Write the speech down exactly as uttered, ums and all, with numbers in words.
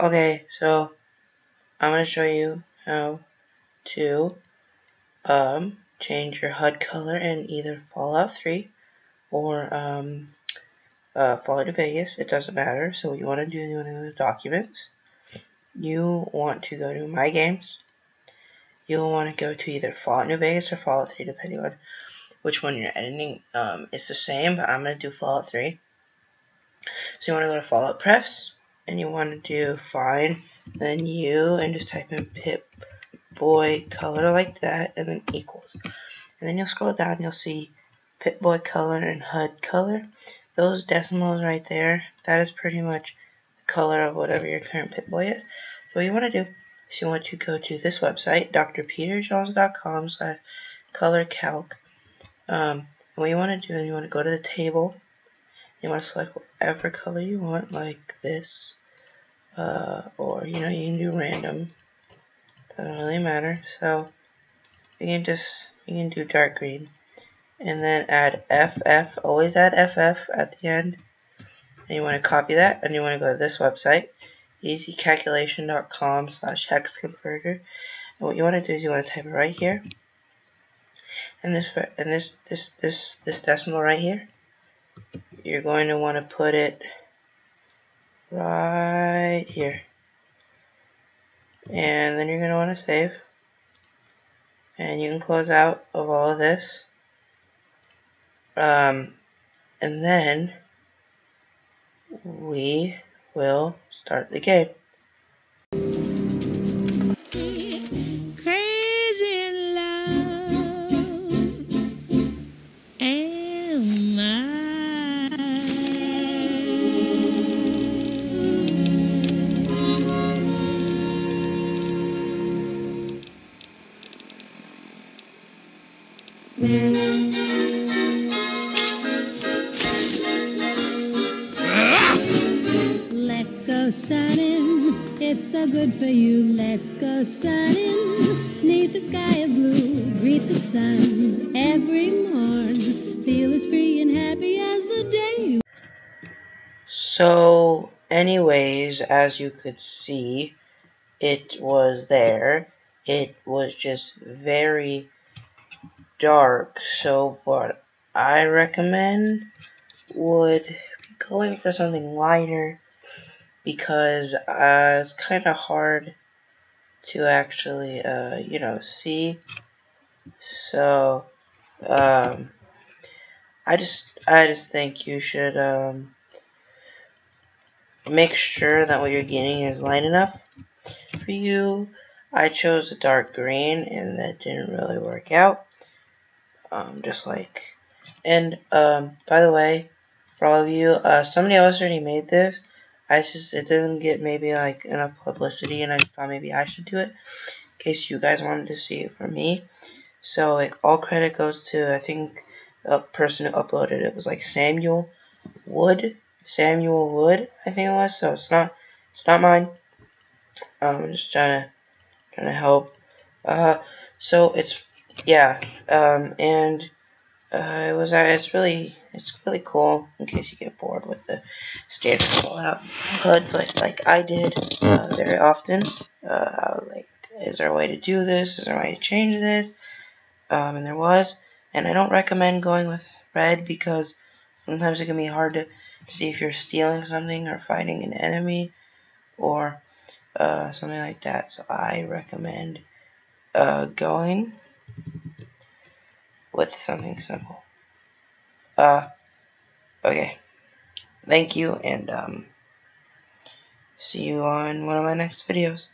Okay, so I'm going to show you how to um, change your H U D color in either Fallout three or um, uh, Fallout New Vegas. It doesn't matter. So what you want to do, you want to go to Documents. You want to go to My Games. You'll want to go to either Fallout New Vegas or Fallout three, depending on which one you're editing. Um, it's the same, but I'm going to do Fallout three. So you want to go to Fallout Prefs. And you want to do find, then you, and just type in pip boy color like that, and then equals. And then you'll scroll down and you'll see pip boy color and H U D color. Those decimals right there, that is pretty much the color of whatever your current pip boy is. So what you want to do is you want to go to this website, d r peter jones dot com slash color calc. Um, and what you want to do is you want to go to the table. You want to select whatever color you want, like this, uh, or, you know, you can do random, doesn't really matter. So you can just, you can do dark green, and then add F F, always add F F at the end, and you want to copy that, and you want to go to this website, easy calculation dot com slash hexconverter, and what you want to do is you want to type it right here, and this, and this, this, this, this decimal right here. You're going to want to put it right here, and then you're going to want to save, and you can close out of all of this, um, and then we will start the game. Let's go sunning, it's so good for you. Let's go sunning, neath the sky of blue. Greet the sun every morn, feel as free and happy as the day you... So anyways, as you could see, it was there. It was just very dark, so what I recommend would be going for something lighter, because uh, it's kind of hard to actually uh, you know, see. So um, I just I just think you should um, make sure that what you're getting is light enough for you. I chose a dark green and that didn't really work out. Um, just like, and um, by the way, for all of you, uh, somebody else already made this. I just, it didn't get maybe like enough publicity, and I thought maybe I should do it in case you guys wanted to see it from me. So like, all credit goes to, I think the person who uploaded it was like Samuel Wood, Samuel Wood, I think it was. So it's not, it's not mine. Um, I'm just trying to, trying to help. Uh, so it's. Yeah, um, and uh, it was. Uh, it's really, it's really cool. In case you get bored with the standard Fallout H U Ds, like like I did uh, very often. Uh, I was like, is there a way to do this? Is there a way to change this? Um, and there was. And I don't recommend going with red, because sometimes it can be hard to see if you're stealing something or fighting an enemy or uh, something like that. So I recommend uh, going with something simple. Uh, okay. Thank you, and um, see you on one of my next videos.